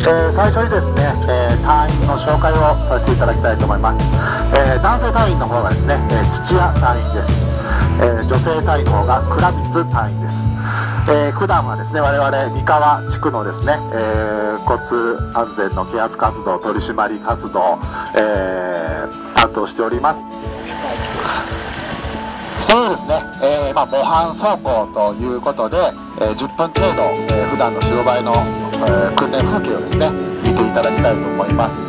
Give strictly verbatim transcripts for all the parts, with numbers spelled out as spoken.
えー、最初にですね、えー、隊員の紹介をさせていただきたいと思います。えー、男性隊員の方がですね、えー、土屋隊員です。えー、女性隊員の方が倉光隊員です。えー、普段はですね、我々三河地区のですね、えー、交通安全の啓発活動、取り締まり活動、えー、担当しております。そうですね、えーまあ、模範走行ということで、えー、じゅっぷん程度、えー、普段の白バイの、えー、訓練風景をですね見ていただきたいと思います。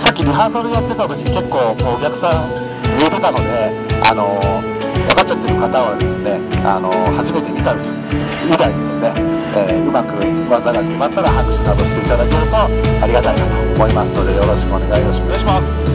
さっきリハーサルやってた時に結構お客さん見えてたので、あのー分かっちゃってる方はですね、あの初めて見たみたいですね、えー、うまく技が決まったら拍手などしていただけるとありがたいなと思いますので、よろしくお願いします。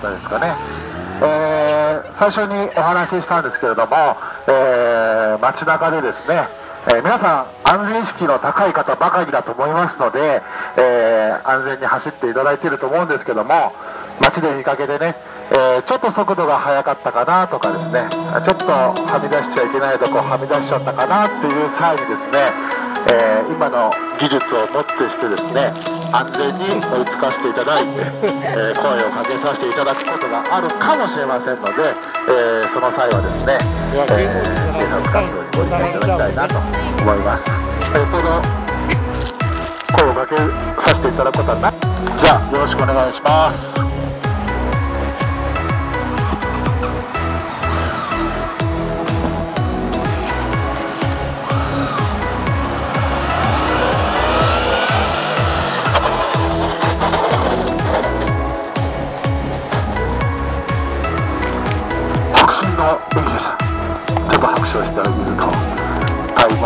ったですかね。えー、最初にお話ししたんですけれども、えー、街中でですね、えー、皆さん安全意識の高い方ばかりだと思いますので、えー、安全に走っていただいていると思うんですけども、街で見かけでね、えー、ちょっと速度が速かったかなとかですね、ちょっとはみ出しちゃいけないとこはみ出しちゃったかなっていう際にですね、えー、今の技術をもってしてですね、安全に追いつかせていただいて、えー、声をかけさせていただくことがあるかもしれませんので、えー、その際はですね、えー、警察活動にご理解いただきたいなと思います。えー、どうぞ声をかけさせていただくことはない。じゃあよろしくお願いします。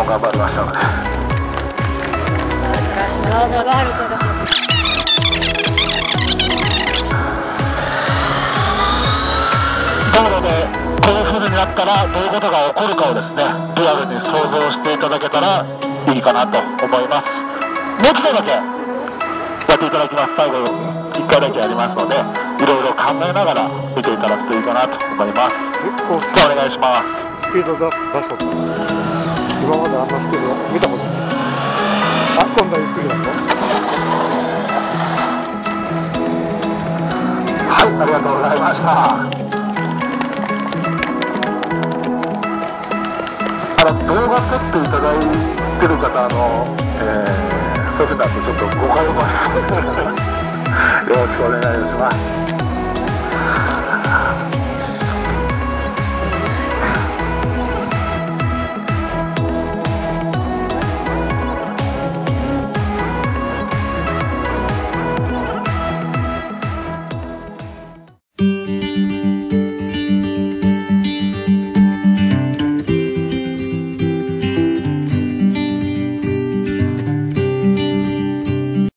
頑張りましたので。道路でこういうふうになったらどういうことが起こるかをですね、リアルに想像していただけたらいいかなと思います。もう一度だけやっていただきます。最後一回だけやりますので、いろいろ考えながら見ていただくといいかなと思います。じゃあお願いします。スピードが今まであんなスピードを見たことない。あ、今度はゆっくりだぞ。はい、ありがとうございました。あの動画撮っていただいてる方の、えー、そういうふうになるとちょっと誤解を生まれるのでよろしくお願いします。